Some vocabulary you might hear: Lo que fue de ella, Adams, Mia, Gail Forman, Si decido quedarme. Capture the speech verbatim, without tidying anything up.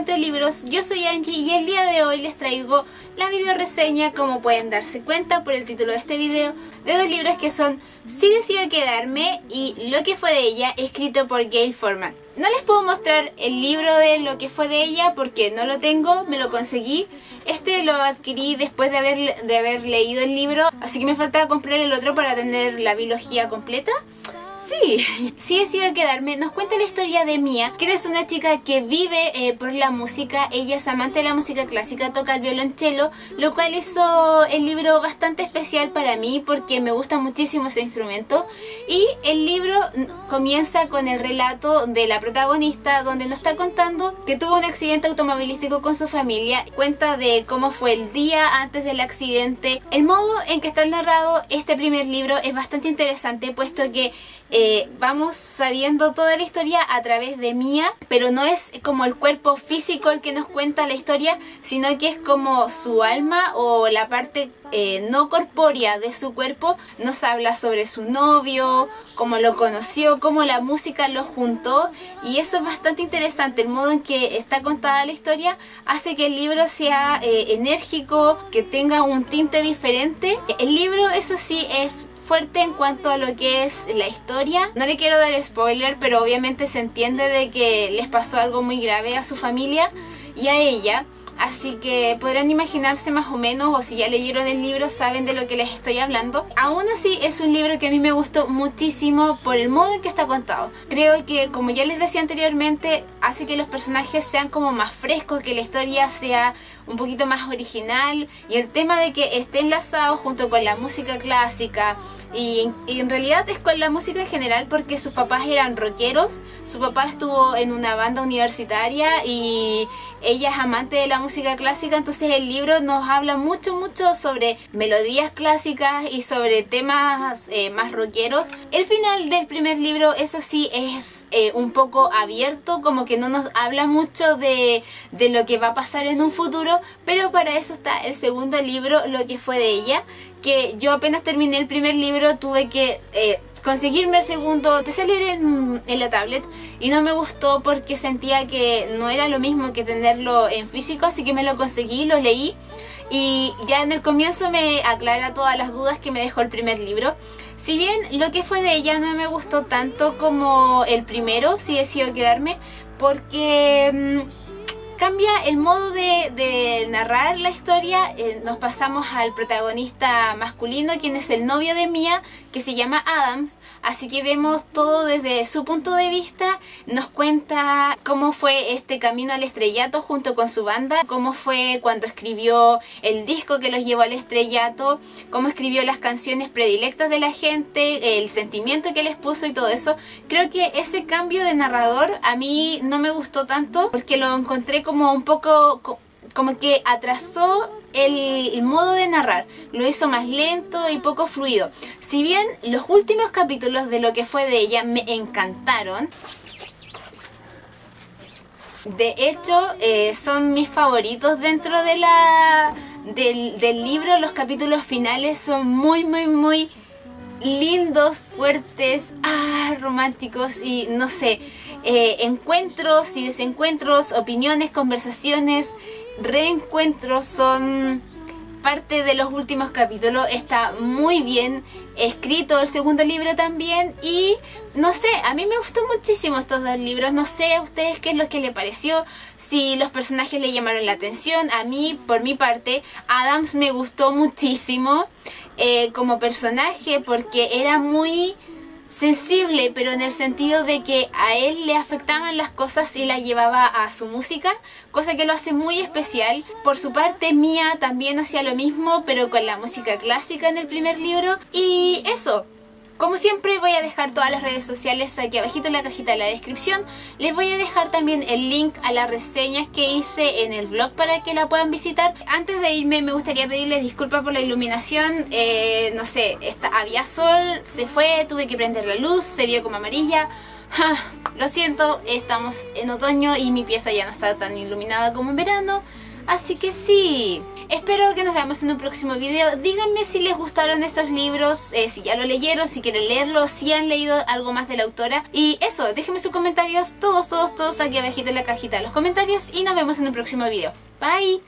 entre libros. Yo soy Angie y el día de hoy les traigo la video reseña, como pueden darse cuenta por el título de este video, de dos libros que son Si decido quedarme y Lo que fue de ella, escrito por Gail Forman. No les puedo mostrar el libro de Lo que fue de ella porque no lo tengo, me lo conseguí. Este lo adquirí después de haber, de haber leído el libro, así que me faltaba comprar el otro para tener la biología completa. Sí, Si decido quedarme nos cuenta la historia de Mia, que es una chica que vive eh, por la música. Ella es amante de la música clásica, toca el violonchelo, lo cual hizo el libro bastante especial para mí porque me gusta muchísimo ese instrumento. Y el libro comienza con el relato de la protagonista, donde nos está contando que tuvo un accidente automovilístico con su familia. Cuenta de cómo fue el día antes del accidente. El modo en que está narrado este primer libro es bastante interesante, puesto que Eh, vamos sabiendo toda la historia a través de Mia, pero no es como el cuerpo físico el que nos cuenta la historia, sino que es como su alma o la parte eh, no corpórea de su cuerpo. Nos habla sobre su novio, cómo lo conoció, cómo la música lo juntó, y eso es bastante interesante. El modo en que está contada la historia hace que el libro sea eh, enérgico, que tenga un tinte diferente. El libro, eso sí, es fuerte en cuanto a lo que es la historia. No le quiero dar spoiler, pero obviamente se entiende de que les pasó algo muy grave a su familia y a ella, así que podrán imaginarse más o menos, o si ya leyeron el libro saben de lo que les estoy hablando. Aún así es un libro que a mí me gustó muchísimo por el modo en que está contado. Creo que, como ya les decía anteriormente, hace que los personajes sean como más frescos, que la historia sea un poquito más original, y el tema de que esté enlazado junto con la música clásica y, y en realidad es con la música en general, porque sus papás eran rockeros, su papá estuvo en una banda universitaria y ella es amante de la música clásica. Entonces el libro nos habla mucho mucho sobre melodías clásicas y sobre temas eh, más rockeros. El final del primer libro, eso sí, es eh, un poco abierto, como que no nos habla mucho de, de lo que va a pasar en un futuro, pero para eso está el segundo libro, Lo que fue de ella, que yo apenas terminé el primer libro tuve que eh, conseguirme el segundo. Empecé a leer en, en la tablet y no me gustó porque sentía que no era lo mismo que tenerlo en físico, así que me lo conseguí, lo leí, y ya en el comienzo me aclara todas las dudas que me dejó el primer libro. Si bien Lo que fue de ella no me gustó tanto como el primero, Si decido quedarme, porque Mmm, cambia el modo de, de narrar la historia. Eh, nos pasamos al protagonista masculino, quien es el novio de Mia, que se llama Adams, así que vemos todo desde su punto de vista. Nos cuenta cómo fue este camino al estrellato junto con su banda, cómo fue cuando escribió el disco que los llevó al estrellato, cómo escribió las canciones predilectas de la gente, el sentimiento que les puso y todo eso. Creo que ese cambio de narrador a mí no me gustó tanto, porque lo encontré como como un poco, como que atrasó el, el modo de narrar, lo hizo más lento y poco fluido. Si bien los últimos capítulos de Lo que fue de ella me encantaron, de hecho eh, son mis favoritos dentro de la, del, del libro. Los capítulos finales son muy muy muy lindos, fuertes, ah, románticos, y no sé, Eh, encuentros y desencuentros, opiniones, conversaciones, reencuentros son parte de los últimos capítulos. Está muy bien escrito el segundo libro también, y no sé, a mí me gustó muchísimo estos dos libros. No sé a ustedes qué es lo que les pareció, si los personajes le llamaron la atención. A mí, por mi parte, Adams me gustó muchísimo eh, como personaje, porque era muy sensible, pero en el sentido de que a él le afectaban las cosas y las llevaba a su música, cosa que lo hace muy especial. Por su parte, Mia también hacía lo mismo, pero con la música clásica en el primer libro. Y eso, como siempre voy a dejar todas las redes sociales aquí abajito en la cajita de la descripción. Les voy a dejar también el link a las reseñas que hice en el blog para que la puedan visitar. Antes de irme me gustaría pedirles disculpas por la iluminación. Eh, no sé, esta, había sol, se fue, tuve que prender la luz, se vio como amarilla. Ja, lo siento, estamos en otoño y mi pieza ya no está tan iluminada como en verano. Así que sí, espero que nos veamos en un próximo video. Díganme si les gustaron estos libros, eh, si ya lo leyeron, si quieren leerlo, si han leído algo más de la autora. Y eso, déjenme sus comentarios, todos, todos, todos aquí abajito en la cajita de los comentarios. Y nos vemos en un próximo video. Bye.